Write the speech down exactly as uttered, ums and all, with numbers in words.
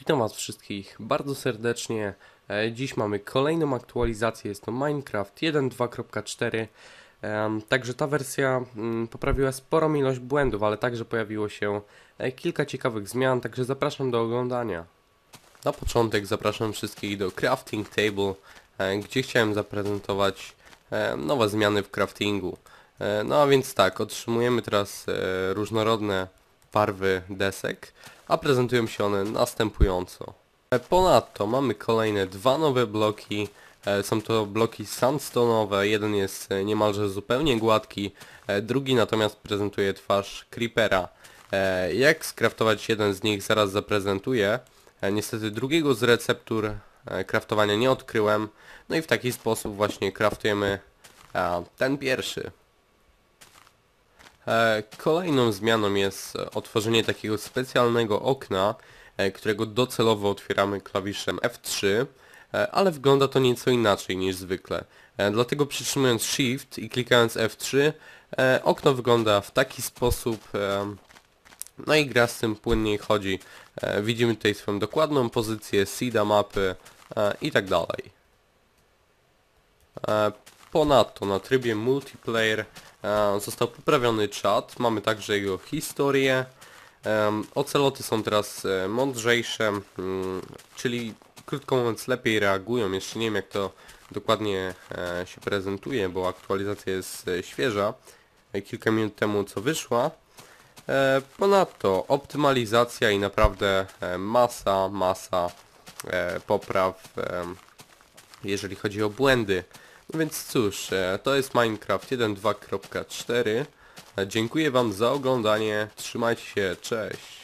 Witam Was wszystkich bardzo serdecznie. Dziś mamy kolejną aktualizację, jest to Minecraft jeden kropka dwa kropka cztery. Także ta wersja poprawiła sporą ilość błędów, ale także pojawiło się kilka ciekawych zmian, także zapraszam do oglądania. Na początek zapraszam wszystkich do Crafting Table, gdzie chciałem zaprezentować nowe zmiany w craftingu. No a więc tak, otrzymujemy teraz różnorodne barwy desek, a prezentują się one następująco. Ponadto mamy kolejne dwa nowe bloki. Są to bloki sandstone'owe. Jeden jest niemalże zupełnie gładki, drugi natomiast prezentuje twarz creepera. Jak skraftować jeden z nich zaraz zaprezentuję. Niestety drugiego z receptur kraftowania nie odkryłem. No i w taki sposób właśnie kraftujemy ten pierwszy. Kolejną zmianą jest otworzenie takiego specjalnego okna, którego docelowo otwieramy klawiszem F trzy, ale wygląda to nieco inaczej niż zwykle. Dlatego przytrzymując Shift i klikając F trzy, okno wygląda w taki sposób, no i gra z tym płynniej chodzi. Widzimy tutaj swoją dokładną pozycję, seeda, mapy i tak dalej. Ponadto na trybie multiplayer został poprawiony czat, mamy także jego historię. Oceloty są teraz mądrzejsze, czyli krótko mówiąc lepiej reagują. Jeszcze nie wiem jak to dokładnie się prezentuje, bo aktualizacja jest świeża, kilka minut temu co wyszła. Ponadto optymalizacja i naprawdę masa, masa popraw, jeżeli chodzi o błędy. No więc cóż, to jest Minecraft jeden kropka dwa kropka cztery. Dziękuję Wam za oglądanie, trzymajcie się, cześć!